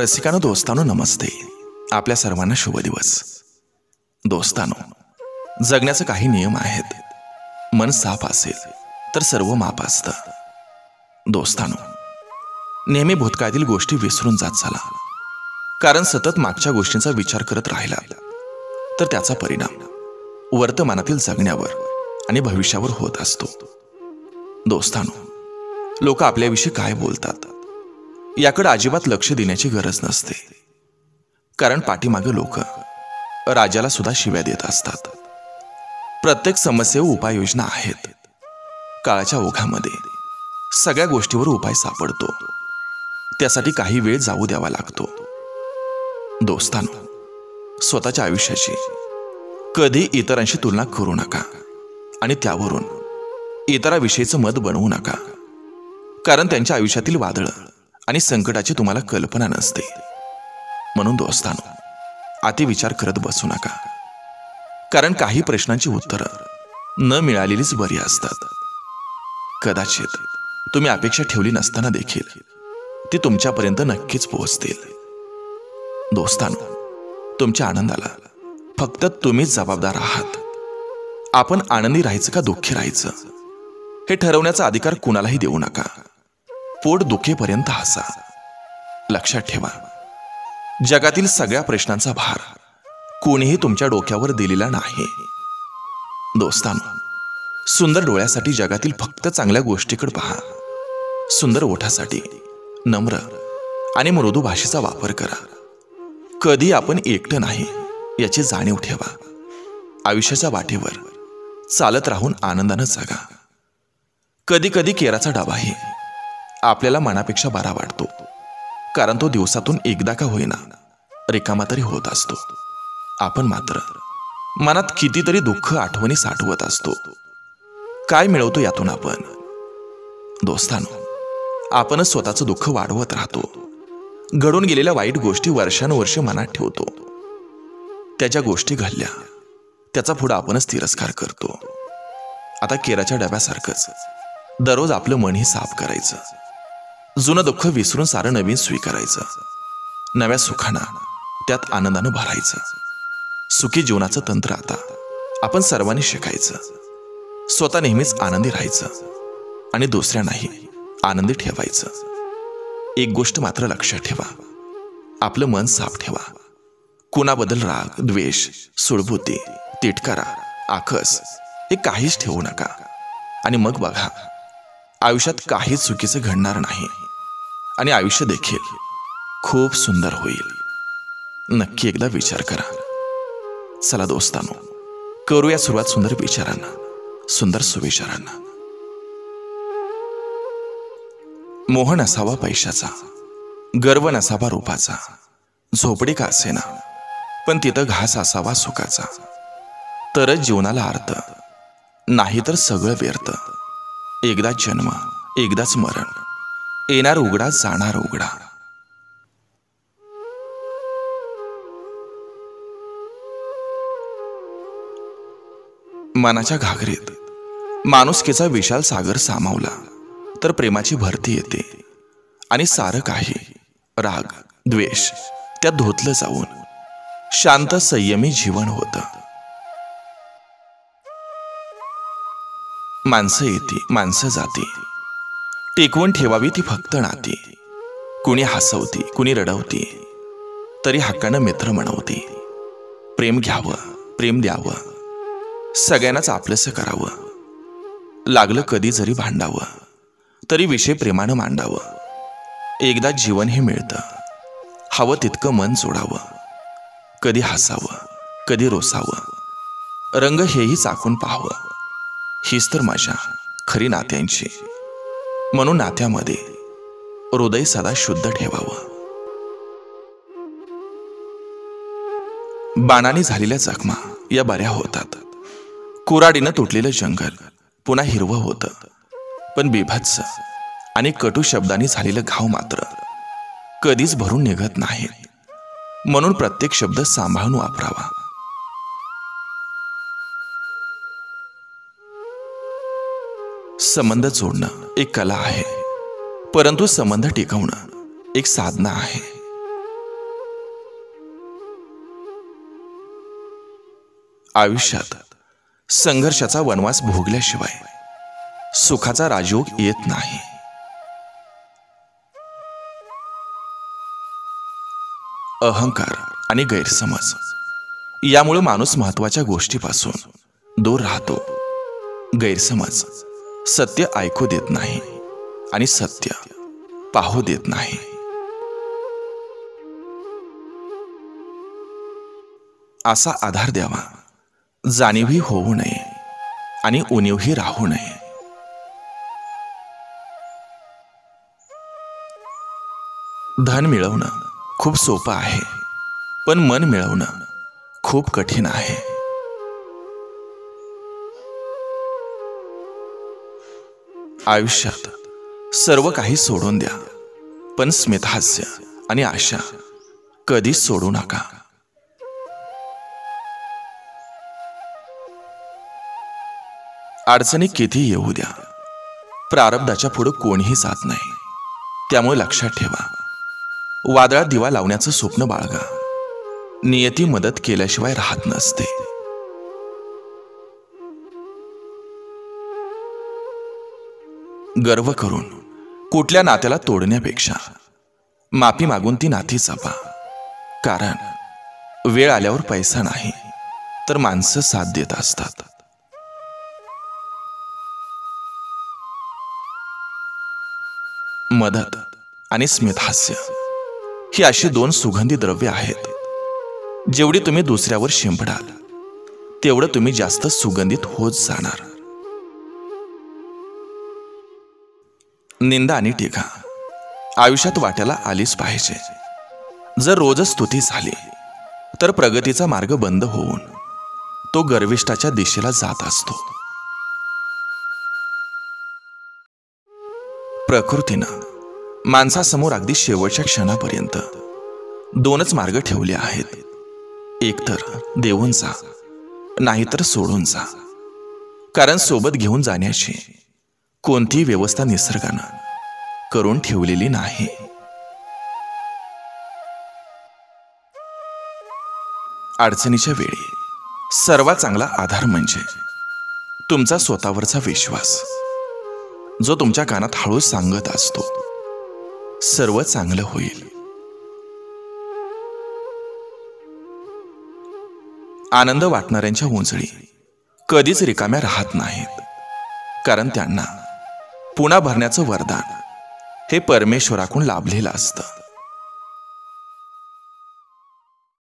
रसिकानो दोस्तानो नमस्ते. आपल्या सर्वांना शुभ दिवस. दोस्तानो, जगण्याचे काही नियम आहेत. मन साफ असेल तर सर्व माप असतं. दोस्तानो, नेहमी भूतकाळातील गोष्टी विसरून जात चला, कारण सतत मागच्या गोष्टींचा विचार करत राहिला तर त्याचा परिणाम वर्तमानातील जगण्यावर आणि भविष्यावर होत असतो. दोस्तानो, लोक आपल्याविषयी काय बोलतात याकडे अजिबात लक्ष देण्याची गरज नसते, कारण पाठीमागे लोक राजाला सुद्धा शिव्या देत असतात. प्रत्येक समस्येवर उपाययोजना आहेत. काळाच्या ओघामध्ये सगळ्या गोष्टीवर उपाय सापडतो, त्यासाठी काही वेळ जाऊ द्यावा लागतो. दोस्तांनो, स्वतःच्या आयुष्याची कधी इतरांशी तुलना करू नका आणि त्यावरून इतराविषयीचं मत बनवू नका, कारण त्यांच्या आयुष्यातील वादळं आणि संकटाची तुम्हाला कल्पना नसते. म्हणून दोस्तांनो, अतिविचार करत बसू नका, कारण काही प्रश्नांची उत्तरं न मिळालेलीच बरी असतात. कदाचित तुम्ही अपेक्षा ठेवली नसताना देखील ती तुमच्यापर्यंत नक्कीच पोहोचतील. दोस्तांनो, तुमच्या आनंदाला फक्त तुम्हीच जबाबदार आहात. आपण आनंदी राहायचं का दुःखी राहायचं हे ठरवण्याचा अधिकार कुणालाही देऊ नका. पोट दुखेपर्यंत हसा. लक्षात ठेवा, जगातील सगळ्या प्रश्नांचा भार कोणीही तुमच्या डोक्यावर दिलेला नाही. दोस्तांनो, सुंदर डोळ्यासाठी जगातील फक्त चांगल्या गोष्टीकडे पहा. सुंदर ओठासाठी नम्र आणि मृदू भाषेचा वापर करा. कधी आपण एकटं नाही याची जाणीव ठेवा. आयुष्याच्या वाटेवर चालत राहून आनंदानं जगा. कधी कधी केराचा डबाही आपल्याला मनापेक्षा बरा वाटतो, कारण तो दिवसातून एकदा का होईना रिकामा तरी होत असतो. आपण मात्र मनात कितीतरी दुःख आठवणी साठवत असतो. काय मिळवतो यातून आपण? दोस्तांनो, आपणच स्वतःचं दुःख वाढवत राहतो. घडून गेलेल्या वाईट गोष्टी वर्षानुवर्षे मनात ठेवतो. त्याच्या गोष्टी घडल्या त्याचा पुढे आपणच तिरस्कार करतो. आता केराच्या डब्यासारखंच दररोज आपलं मनही साफ करायचं. जुनं दुःख विसरून सारं नवीन स्वीकारायचं. नव्या सुखांना त्यात आनंदानं भरायचं. सुखी जीवनाचं तंत्र आता आपण सर्वांनी शिकायचं. स्वतः नेहमीच आनंदी राहायचं आणि दुसऱ्यांनाही आनंदी ठेवायचं. एक गोष्ट मात्र लक्षात ठेवा, आपलं मन साफ ठेवा. कुणाबद्दल राग, द्वेष, सुळबुद्धी, तिटकारा, आकस हे काहीच ठेवू नका. आणि मग बघा, आयुष्यात काहीच चुकीचं घडणार नाही आणि आयुष्य देखील खूप सुंदर होईल. नक्की एकदा विचार करा. चला दोस्तांनो, करूया सुरुवात सुंदर विचारांना, सुंदर सुविचारांना. मोह नसावा पैशाचा, गर्व नसावा रूपाचा. झोपडी का असेना पण तिथं घास असावा सुखाचा. तरच जीवनाला अर्थ, नाही तर सगळं व्यर्थ. एकदाच जन्म, एकदाच मरण. येणार उघडा, जाणार उघडा. मनाच्या घागरीत माणुसकीचा विशाल सागर सामावला तर प्रेमाची भरती येते आणि सारं काही राग द्वेष त्यात धुतलं जाऊन शांत संयमी जीवन होतं. माणसं येते, माणसं जाते. टेकवून ठेवावी ती फक्त नाती. कुणी हसवते, कुणी रडवते, तरी हक्कानं मित्र म्हणवते. प्रेम घ्यावं, प्रेम द्यावं, सगळ्यांनाच आपलंसं करावं. लागलं कधी जरी भांडावं, तरी विषय प्रेमानं मांडावं. एकदा जीवन हे मिळतं, हवं तितकं मन जोडावं. कधी हसावं, कधी रोसावं, रंग हेही चाकून पाहावं. हीच तर माझ्या खरी नात्यांची. म्हणून नात्यामध्ये हृदय सदा शुद्ध ठेवावं. बाणाने झालेल्या जखमा या बऱ्या होतात. कुराडीनं तुटलेलं जंगल पुन्हा हिरवं होतं. पण बिभत्स आणि कटू शब्दांनी झालेलं घाव मात्र कधीच भरून निघत नाही. म्हणून प्रत्येक शब्द सांभाळून वापरावा. संबंध जोडणं एक कला आहे, परंतु संबंध टिकवणं एक साधना आहे. आयुष्यात संघर्षाचा वनवास भोगल्याशिवाय सुखाचा राजयोग येत नाही। अहंकार आणि गैरसमज यामुळे माणूस महत्त्वाच्या गोष्टीपासून दूर राहतो। गैरसमज सत्य ऐकू देत नाही आणि सत्य पाहू देत नाही। असा आधार द्यावा, जाणीवही होऊ नये आणि उणीवही राहू नये। धन मिळवणं खूप सोपं आहे, पण मन मिळवणं खूप कठीण आहे। आयुष्यात सर्व काही सोडून द्या, पण स्मितहास्य आणि आशा कधीच सोडू नका। अडचणी किती येऊ द्या, प्रारब्धाच्या पुढे कोणीही जात नाही। त्यामुळे लक्षात ठेवा, वादळात दिवा लावण्याचं स्वप्न बाळगा, नियती मदत केल्याशिवाय राहत नसते। गर्व करून कुठल्या नात्याला तोडण्यापेक्षा माफी मागून ती नाती जपा, कारण वेळ आल्यावर पैसा नाही तर माणसं साथ देत असतात। मदत आणि स्मितहास्य ही अशी दोन सुगंधी द्रव्य आहेत, जेवढी तुम्ही दुसऱ्यावर शिंपडाल तेवढं तुम्ही जास्त सुगंधित होत जाणार। निंदा आणि टीका आयुष्यात वाट्याला आलीच पाहिजे। जर रोजच स्तुती झाली तर प्रगतीचा मार्ग बंद होऊन तो गर्विष्ठाच्या दिशेला जात असतो। प्रकृतीनं माणसासमोर अगदी शेवटच्या क्षणापर्यंत दोनच मार्ग ठेवले आहेत, एकतर देऊन जा, नाहीतर सोडून जा। कारण सोबत घेऊन जाण्याची कोणतीही व्यवस्था निसर्गानं करून ठेवलेली नाही। अडचणीच्या वेळी सर्वात चांगला आधार म्हणजे तुमचा स्वतःवरचा विश्वास, जो तुमच्या कानात हळू सांगत असतो, सर्व चांगलं होईल। आनंद वाटणाऱ्यांच्या उंचळी कधीच रिकाम्या राहत नाहीत, कारण त्यांना पुन्हा भरण्याचं वरदान हे परमेश्वराकडून लाभलेलं असतं।